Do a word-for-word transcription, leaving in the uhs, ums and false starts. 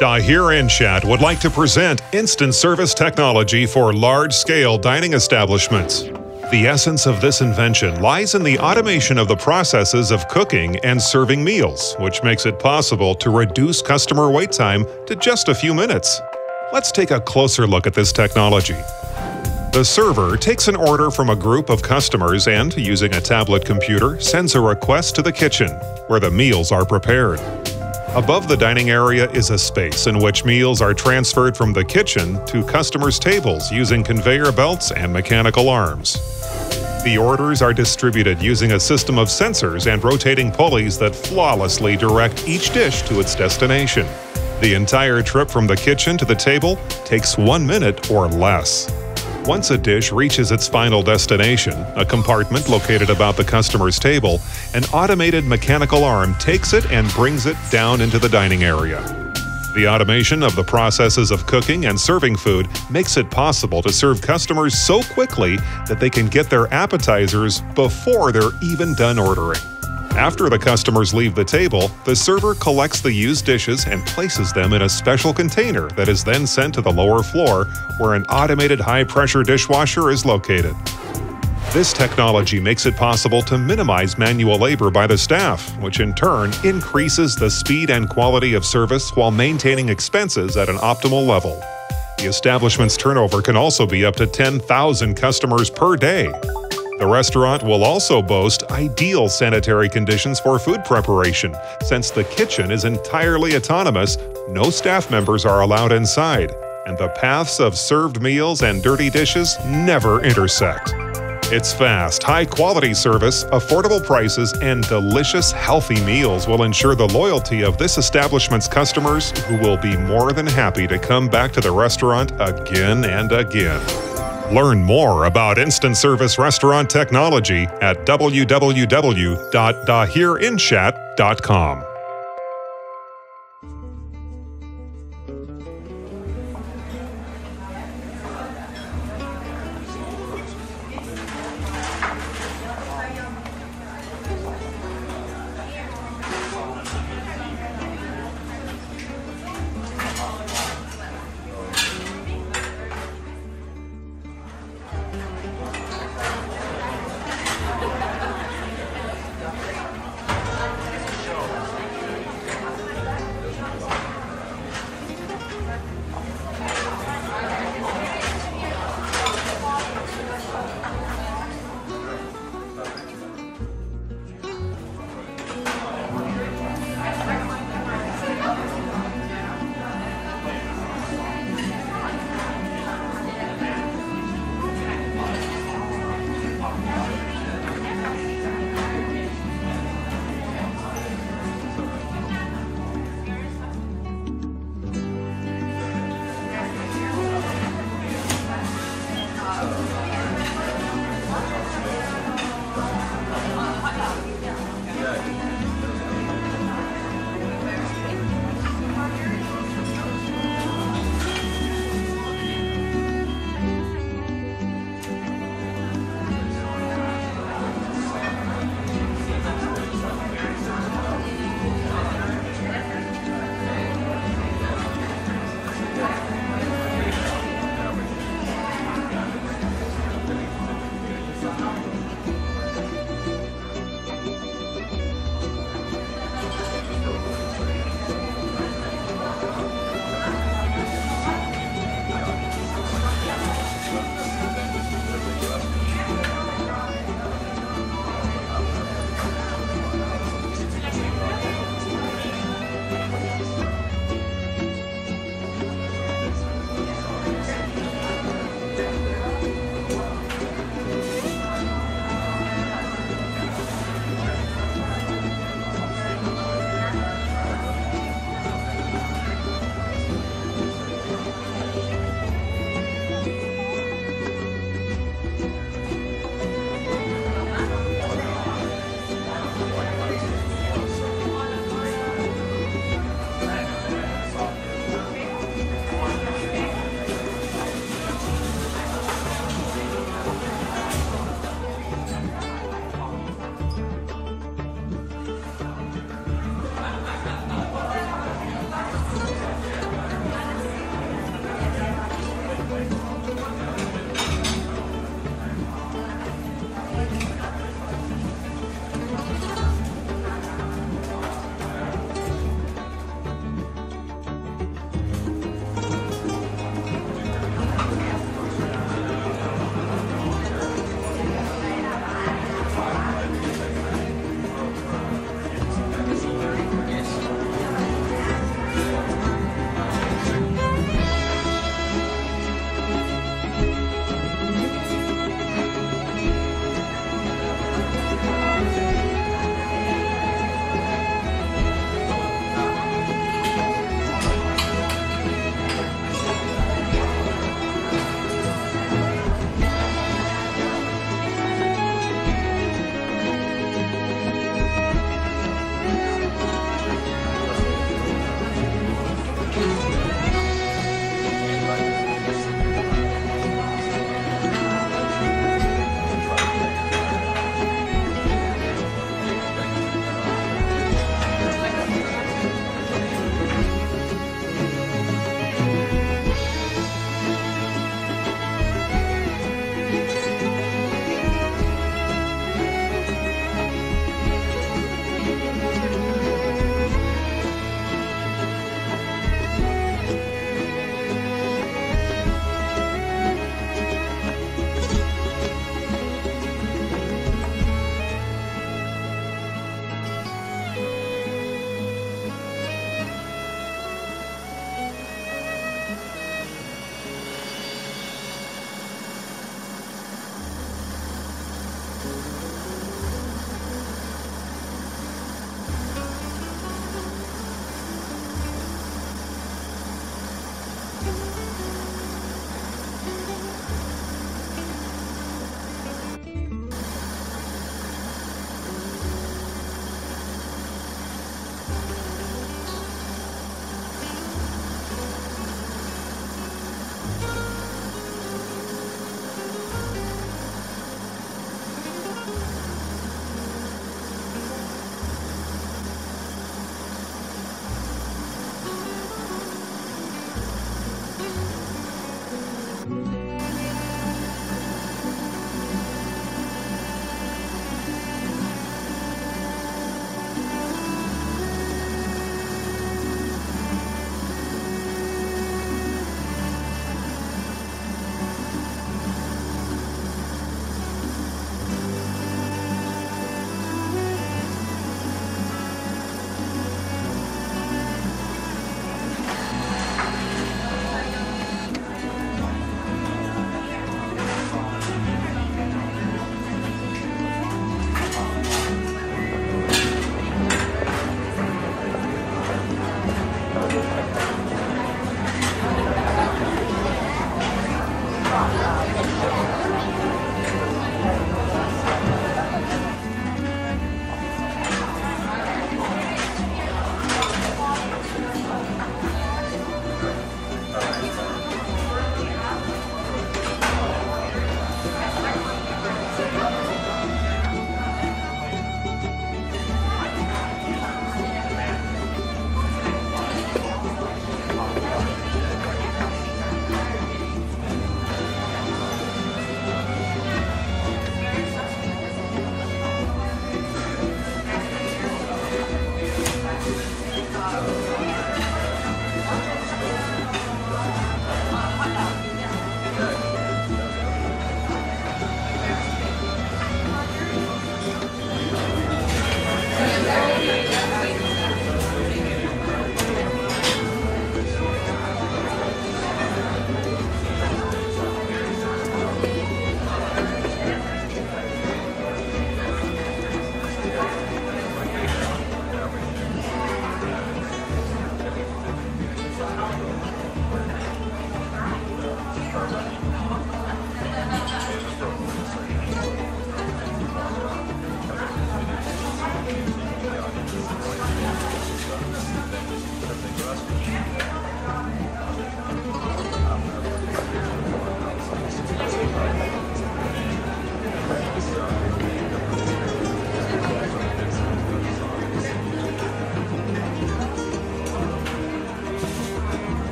Dahir Insaat would like to present instant service technology for large-scale dining establishments. The essence of this invention lies in the automation of the processes of cooking and serving meals, which makes it possible to reduce customer wait time to just a few minutes. Let's take a closer look at this technology. The server takes an order from a group of customers and, using a tablet computer, sends a request to the kitchen, where the meals are prepared. Above the dining area is a space in which meals are transferred from the kitchen to customers' tables using conveyor belts and mechanical arms. The orders are distributed using a system of sensors and rotating pulleys that flawlessly direct each dish to its destination. The entire trip from the kitchen to the table takes one minute or less. Once a dish reaches its final destination, a compartment located about the customer's table, an automated mechanical arm takes it and brings it down into the dining area. The automation of the processes of cooking and serving food makes it possible to serve customers so quickly that they can get their appetizers before they're even done ordering. After the customers leave the table, the server collects the used dishes and places them in a special container that is then sent to the lower floor, where an automated high-pressure dishwasher is located. This technology makes it possible to minimize manual labor by the staff, which in turn increases the speed and quality of service while maintaining expenses at an optimal level. The establishment's turnover can also be up to ten thousand customers per day. The restaurant will also boast ideal sanitary conditions for food preparation, since the kitchen is entirely autonomous, no staff members are allowed inside, and the paths of served meals and dirty dishes never intersect. It's fast, high-quality service, affordable prices, and delicious, healthy meals will ensure the loyalty of this establishment's customers, who will be more than happy to come back to the restaurant again and again. Learn more about instant service restaurant technology at w w w dot dahir insaat dot com.